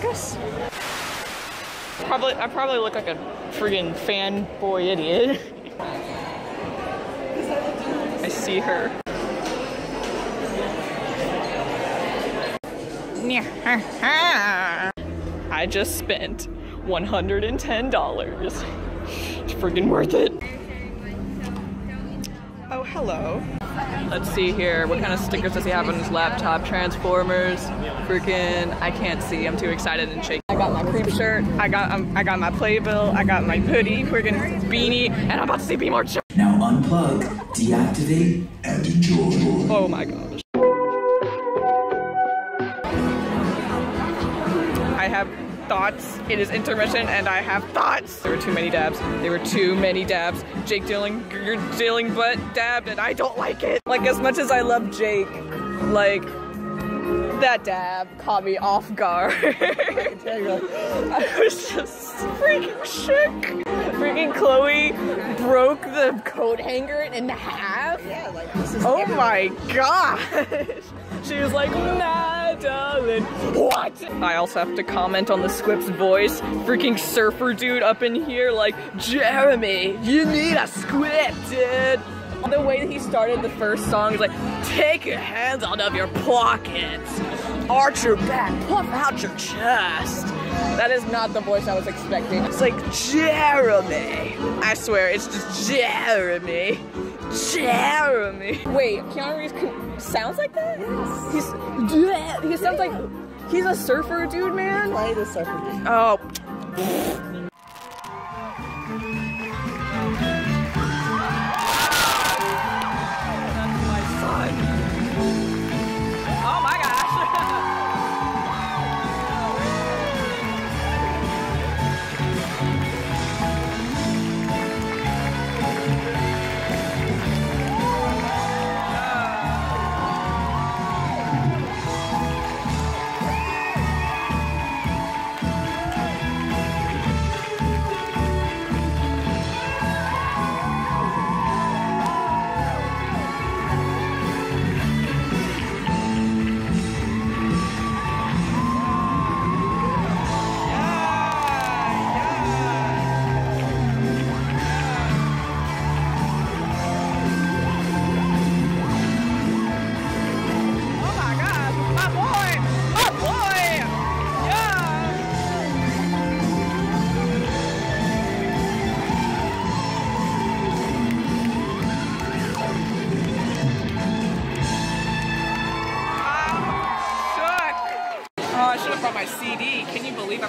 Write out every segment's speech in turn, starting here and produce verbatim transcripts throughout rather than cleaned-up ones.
circus? Probably, I probably look like a friggin' fanboy idiot. I see her. I just spent one hundred ten dollars. It's friggin' worth it. Oh, hello. Let's see here. What kind of stickers does he have on his laptop? Transformers. Freaking. I can't see. I'm too excited and shaking. I got my creep shirt. I got um, I got my playbill. I got my hoodie. Freaking beanie. And I'm about to see Be More Chill. Now unplug, deactivate, and enjoy. Oh my gosh. I have thoughts. It is intermission and I have thoughts. There were too many dabs. There were too many dabs. Jake Dillinger, Dilling butt dabbed and I don't like it. Like as much as I love Jake, like that dab caught me off guard. I, tell you, like, I was just freaking shook. Freaking Chloe broke the coat hanger in half. Yeah, like this is oh my gosh. She was like, nah, darling. What? I also have to comment on the Squip's voice. Freaking surfer dude up in here like, Jeremy, you need a Squip, dude. The way that he started the first song is like, take your hands out of your pockets, arch your back, puff out your chest. That is not the voice I was expecting. It's like, Jeremy. I swear, it's just Jeremy. Jeremy. Wait, Keanu Reeves sounds like that? Yes. He's, he sounds like, he's a surfer dude, man. Why the surfer dude? Oh.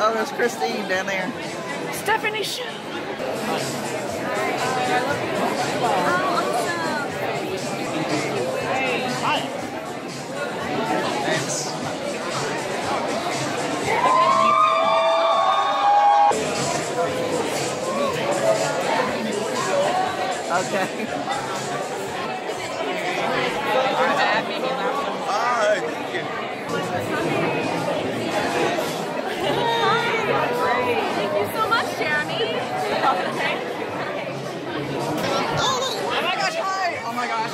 Oh, there's Christine down there. Stephanie Schultz. Hi. Thanks. Okay.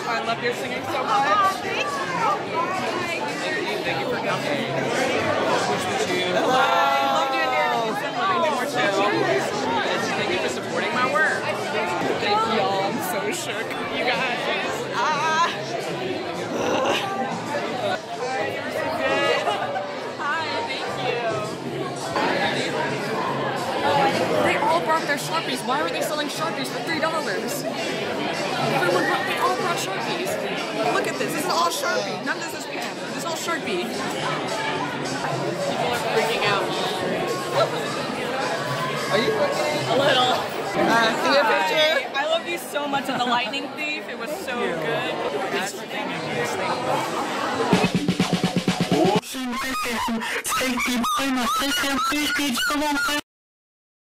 I love your singing so much. Oh, thank you. Thank you for coming. Hello. I love doing your Be More Chill. Thank you for supporting my work. Thank you all. I'm so shook, you guys. Ah. Hi, thank you. They all brought their Sharpies. Why were they selling Sharpies for three dollars? Everyone brought their own. Sharpies. Look at this. This is all Sharpie. None of this is pen. This is all Sharpie. People are freaking out. Are you freaking out? A little. Uh, see your picture? I love you so much in The Lightning Thief. It was so good. That's freaking amazing.